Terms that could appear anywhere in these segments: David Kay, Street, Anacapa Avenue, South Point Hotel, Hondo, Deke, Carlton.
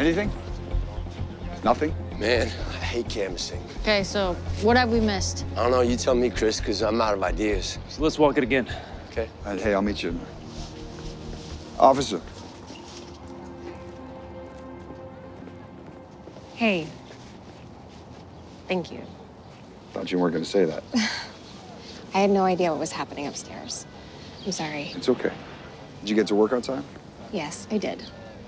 Anything? Nothing? Man, I hate canvassing. Okay, so what have we missed? I don't know. You tell me, Chris, because I'm out of ideas. So let's walk it again. Okay. All right, hey, I'll meet you. Officer. Hey. Thank you. Thought you weren't going to say that. I had no idea what was happening upstairs. I'm sorry. It's okay. Did you get to work on time? Yes, I did.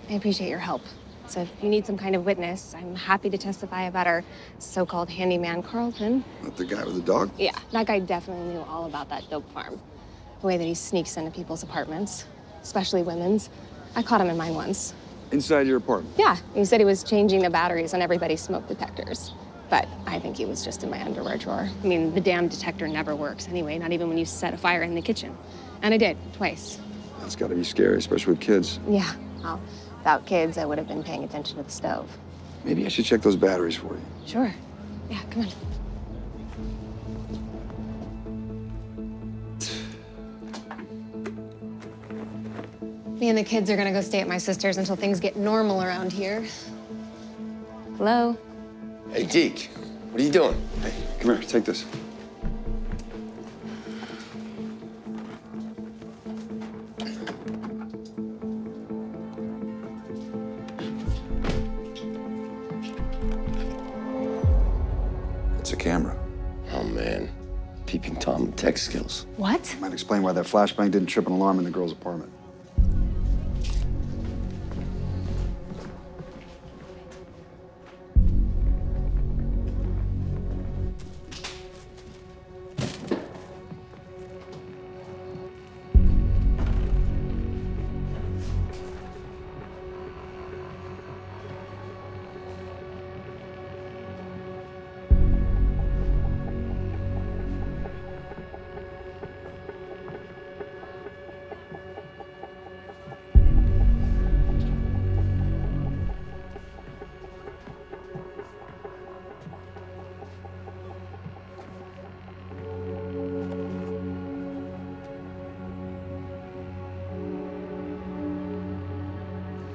I appreciate your help. So if you need some kind of witness, I'm happy to testify about our so-called handyman, Carlton. Not the guy with the dog? Yeah, that guy definitely knew all about that dope farm. The way that he sneaks into people's apartments, especially women's. I caught him in mine once. Inside your apartment? Yeah, he said he was changing the batteries on everybody's smoke detectors. But I think he was just in my underwear drawer. I mean, the damn detector never works anyway, not even when you set a fire in the kitchen. And I did, twice. That's gotta be scary, especially with kids. Yeah, well, without kids, I would have been paying attention to the stove. Maybe I should check those batteries for you. Sure. Yeah, come on. Me and the kids are gonna go stay at my sister's until things get normal around here. Hello? Hey, Deke, what are you doing? Hey, come here, take this. Tech skills. What? Might explain why that flashbang didn't trip an alarm in the girl's apartment.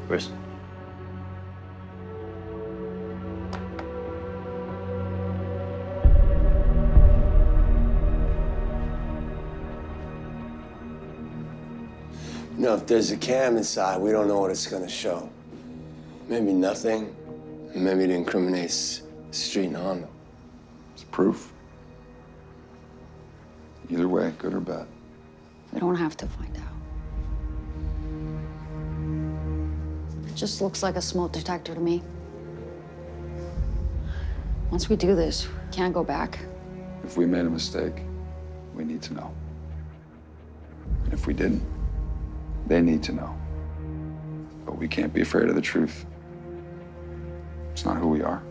Chris. You know, if there's a cam inside, we don't know what it's gonna show. Maybe nothing. Maybe it incriminates Street and Hondo. It's proof. Either way, good or bad. We don't have to find out. Just looks like a smoke detector to me. Once we do this, we can't go back. If we made a mistake, we need to know. And if we didn't, they need to know. But we can't be afraid of the truth. It's not who we are.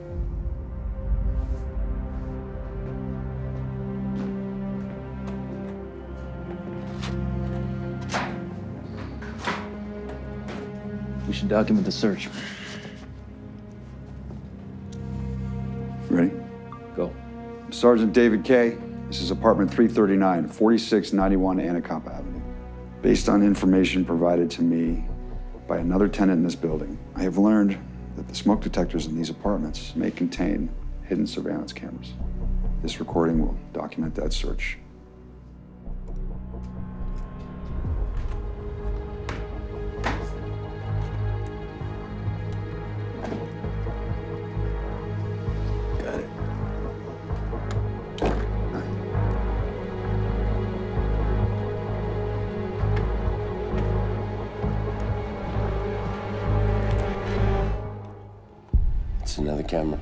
We should document the search. Ready? Go. Sergeant David Kay, this is apartment 339, 4691 Anacapa Avenue. Based on information provided to me by another tenant in this building, I have learned that the smoke detectors in these apartments may contain hidden surveillance cameras. This recording will document that search. Another camera.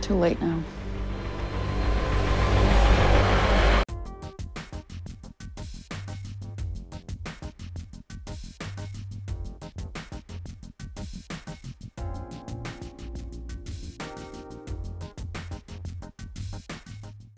Too late now.